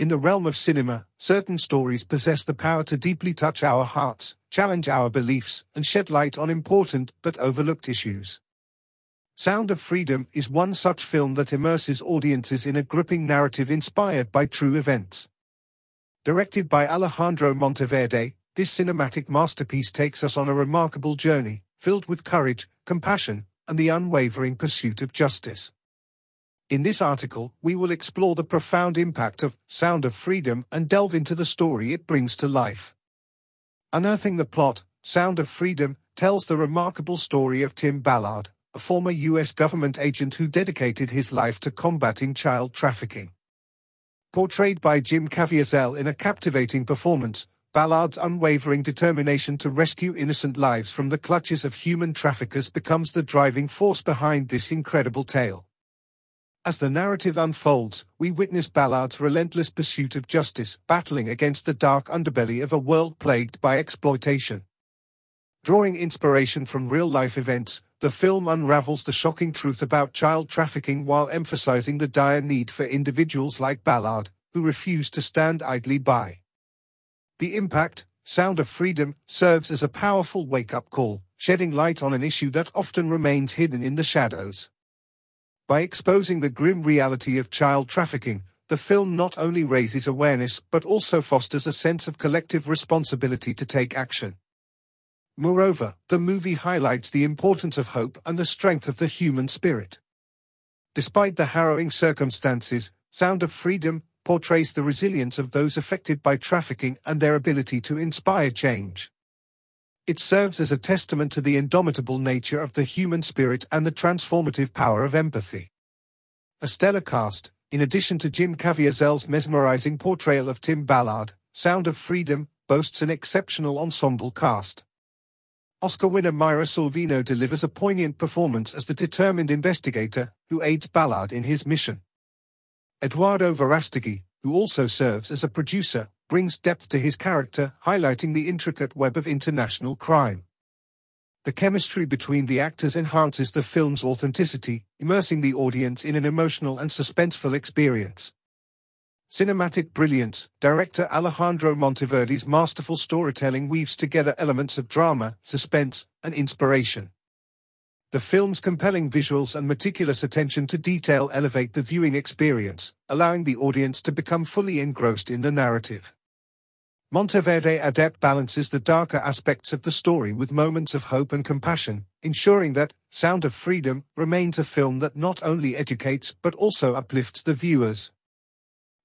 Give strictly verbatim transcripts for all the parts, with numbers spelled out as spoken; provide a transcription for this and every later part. In the realm of cinema, certain stories possess the power to deeply touch our hearts, challenge our beliefs, and shed light on important but overlooked issues. Sound of Freedom is one such film that immerses audiences in a gripping narrative inspired by true events. Directed by Alejandro Monteverde, this cinematic masterpiece takes us on a remarkable journey, filled with courage, compassion, and the unwavering pursuit of justice. In this article, we will explore the profound impact of Sound of Freedom and delve into the story it brings to life. Unearthing the plot, Sound of Freedom tells the remarkable story of Tim Ballard, a former U S government agent who dedicated his life to combating child trafficking. Portrayed by Jim Caviezel in a captivating performance, Ballard's unwavering determination to rescue innocent lives from the clutches of human traffickers becomes the driving force behind this incredible tale. As the narrative unfolds, we witness Ballard's relentless pursuit of justice, battling against the dark underbelly of a world plagued by exploitation. Drawing inspiration from real-life events, the film unravels the shocking truth about child trafficking while emphasizing the dire need for individuals like Ballard, who refuse to stand idly by. The impact, Sound of Freedom, serves as a powerful wake-up call, shedding light on an issue that often remains hidden in the shadows. By exposing the grim reality of child trafficking, the film not only raises awareness but also fosters a sense of collective responsibility to take action. Moreover, the movie highlights the importance of hope and the strength of the human spirit. Despite the harrowing circumstances, Sound of Freedom portrays the resilience of those affected by trafficking and their ability to inspire change. It serves as a testament to the indomitable nature of the human spirit and the transformative power of empathy. A stellar cast, in addition to Jim Caviezel's mesmerizing portrayal of Tim Ballard, Sound of Freedom boasts an exceptional ensemble cast. Oscar winner Myra Sorvino delivers a poignant performance as the determined investigator who aids Ballard in his mission. Eduardo Verastegui, who also serves as a producer, brings depth to his character, highlighting the intricate web of international crime. The chemistry between the actors enhances the film's authenticity, immersing the audience in an emotional and suspenseful experience. Cinematic brilliance, director Alejandro Monteverde's masterful storytelling weaves together elements of drama, suspense, and inspiration. The film's compelling visuals and meticulous attention to detail elevate the viewing experience, allowing the audience to become fully engrossed in the narrative. Monteverde adept balances the darker aspects of the story with moments of hope and compassion, ensuring that Sound of Freedom remains a film that not only educates but also uplifts the viewers.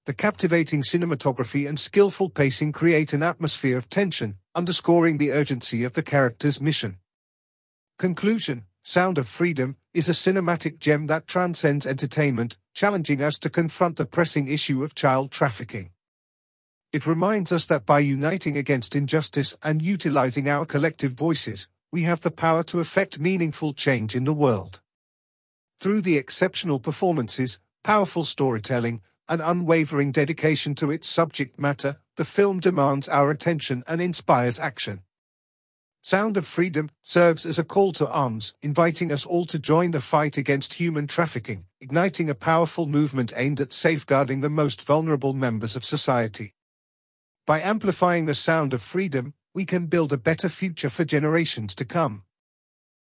The captivating cinematography and skillful pacing create an atmosphere of tension, underscoring the urgency of the character's mission. Conclusion: Sound of Freedom is a cinematic gem that transcends entertainment, challenging us to confront the pressing issue of child trafficking. It reminds us that by uniting against injustice and utilizing our collective voices, we have the power to effect meaningful change in the world. Through the exceptional performances, powerful storytelling, and unwavering dedication to its subject matter, the film demands our attention and inspires action. Sound of Freedom serves as a call to arms, inviting us all to join the fight against human trafficking, igniting a powerful movement aimed at safeguarding the most vulnerable members of society. By amplifying the sound of freedom, we can build a better future for generations to come.